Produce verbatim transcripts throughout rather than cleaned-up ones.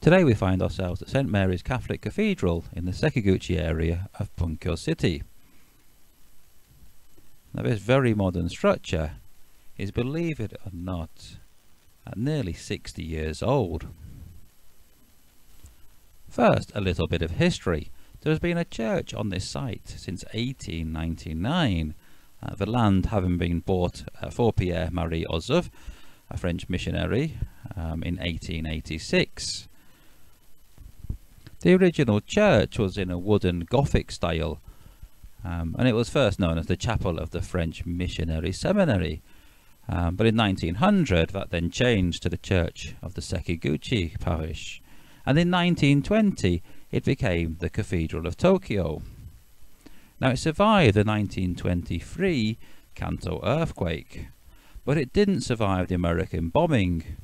Today we find ourselves at Saint Mary's Catholic Cathedral in the Sekiguchi area of Bunkyo City. Now this very modern structure is, believe it or not, at nearly sixty years old. First, a little bit of history. There has been a church on this site since eighteen ninety-nine, uh, the land having been bought uh, for Pierre-Marie Ozouf, a French missionary, um, in eighteen eighty-six. The original church was in a wooden Gothic style, um, and it was first known as the Chapel of the French Missionary Seminary, um, but in nineteen hundred that then changed to the Church of the Sekiguchi parish, and in nineteen twenty it became the Cathedral of Tokyo. Now it survived the nineteen twenty-three Kanto earthquake, but it didn't survive the American bombing,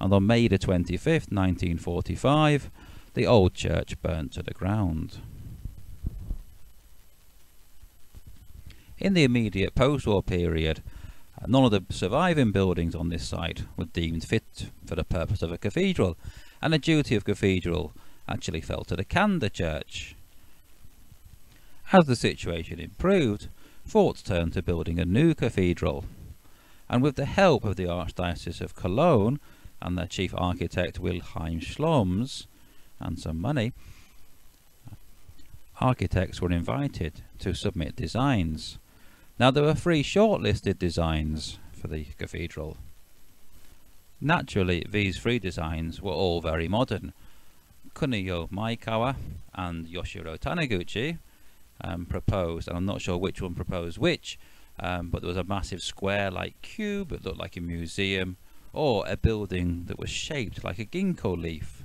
and on May the twenty-fifth, nineteen forty-five, the old church burnt to the ground. In the immediate post-war period, none of the surviving buildings on this site were deemed fit for the purpose of a cathedral, and the duty of cathedral actually fell to the Kanda Church. As the situation improved, thoughts turned to building a new cathedral, and with the help of the Archdiocese of Cologne and their chief architect Wilhelm Schloms and some money, architects were invited to submit designs. Now there were three shortlisted designs for the cathedral. Naturally, these three designs were all very modern. Kunio Maekawa and Yoshiro Taniguchi um, proposed, and I'm not sure which one proposed which, Um, but there was a massive square-like cube that looked like a museum, or a building that was shaped like a ginkgo leaf.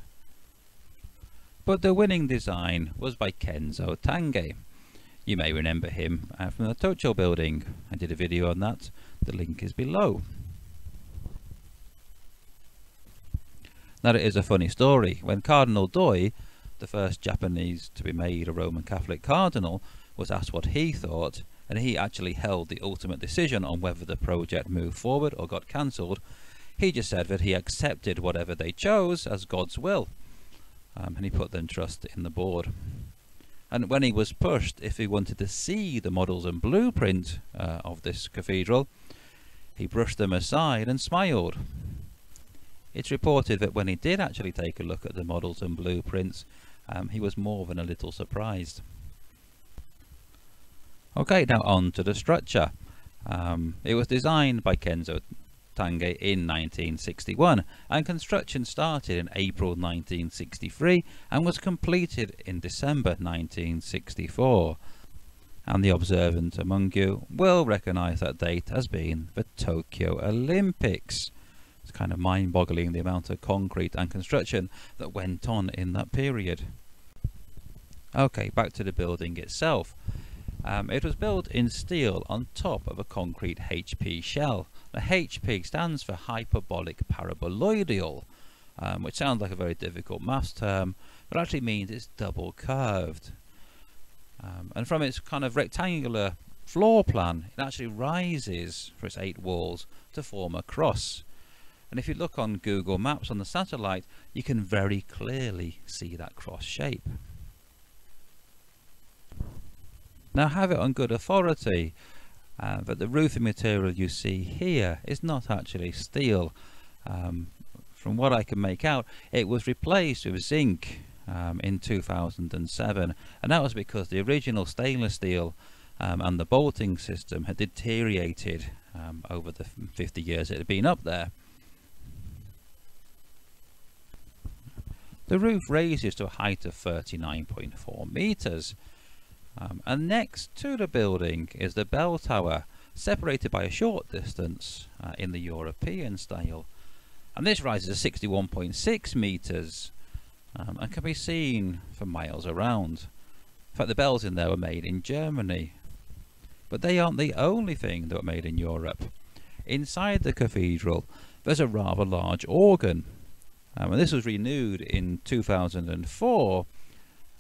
But the winning design was by Kenzo Tange. You may remember him uh, from the Tocho building. I did a video on that. The link is below. Now it is a funny story. When Cardinal Doi, the first Japanese to be made a Roman Catholic cardinal, was asked what he thought, and he actually held the ultimate decision on whether the project moved forward or got cancelled, he just said that he accepted whatever they chose as God's will, um, and he put their trust in the board. And when he was pushed if he wanted to see the models and blueprint uh, of this cathedral, he brushed them aside and smiled. It's reported that when he did actually take a look at the models and blueprints, um, he was more than a little surprised. Okay, now on to the structure. Um, it was designed by Kenzo Tange in nineteen sixty-one, and construction started in April nineteen sixty-three and was completed in December nineteen sixty-four. And the observant among you will recognise that date as being the Tokyo Olympics. It's kind of mind-boggling the amount of concrete and construction that went on in that period. Okay, back to the building itself. Um, it was built in steel on top of a concrete H P shell. The H P stands for hyperbolic paraboloidal, um, which sounds like a very difficult maths term, but actually means it's double curved. Um, and from its kind of rectangular floor plan, it actually rises for its eight walls to form a cross. And if you look on Google Maps on the satellite, you can very clearly see that cross shape. Now have it on good authority uh, that the roofing material you see here is not actually steel. Um, from what I can make out, it was replaced with zinc um, in two thousand seven, and that was because the original stainless steel um, and the bolting system had deteriorated um, over the fifty years it had been up there. The roof raises to a height of thirty-nine point four meters. Um, and next to the building is the bell tower, separated by a short distance uh, in the European style, and this rises to sixty-one point six meters um, and can be seen for miles around. In fact, the bells in there were made in Germany, but they aren't the only thing that were made in Europe. Inside the cathedral there's a rather large organ, um, and this was renewed in two thousand four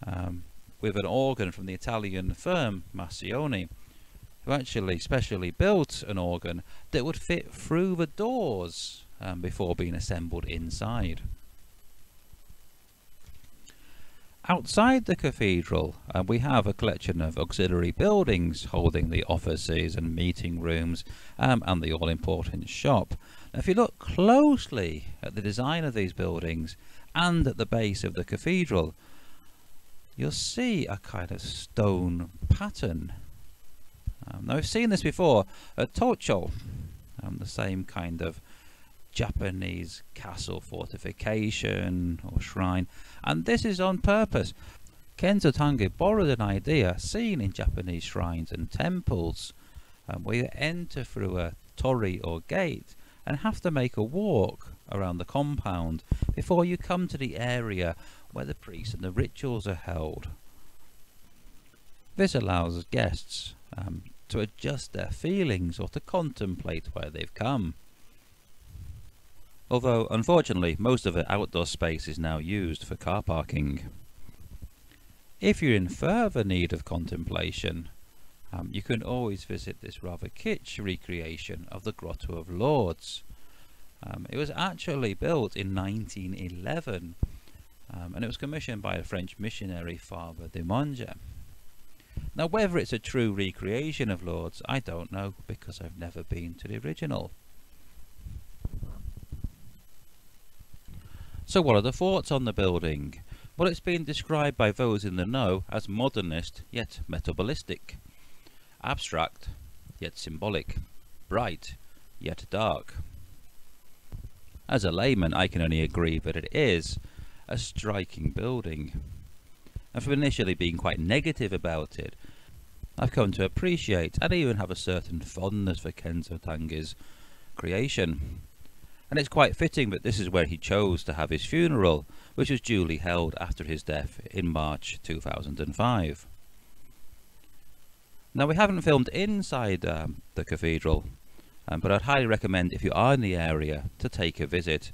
um, with an organ from the Italian firm Massioni, who actually specially built an organ that would fit through the doors um, before being assembled inside. outside the cathedral, and we have a collection of auxiliary buildings holding the offices and meeting rooms um, and the all-important shop. Now, if you look closely at the design of these buildings and at the base of the cathedral, you'll see a kind of stone pattern. Um, now, we've seen this before at Tocho, um, the same kind of Japanese castle fortification or shrine, and this is on purpose. Kenzo Tange borrowed an idea seen in Japanese shrines and temples, um, where you enter through a tori or gate and have to make a walk around the compound before you come to the area where the priests and the rituals are held. This allows guests um, to adjust their feelings or to contemplate where they've come. Although, unfortunately, most of the outdoor space is now used for car parking. If you're in further need of contemplation, um, you can always visit this rather kitsch recreation of the Grotto of Lords. Um, it was actually built in nineteen eleven, um, and it was commissioned by a French missionary, Father de Monge. Now, whether it's a true recreation of Lords, I don't know, because I've never been to the original. So what are the thoughts on the building? Well, it's been described by those in the know as modernist yet metabolistic, abstract yet symbolic, bright yet dark. As a layman, I can only agree that it is a striking building. And from initially being quite negative about it, I've come to appreciate and even have a certain fondness for Kenzo Tange's creation. And it's quite fitting that this is where he chose to have his funeral, which was duly held after his death in March two thousand five. Now, we haven't filmed inside um, the cathedral, um, but I'd highly recommend, if you are in the area, to take a visit.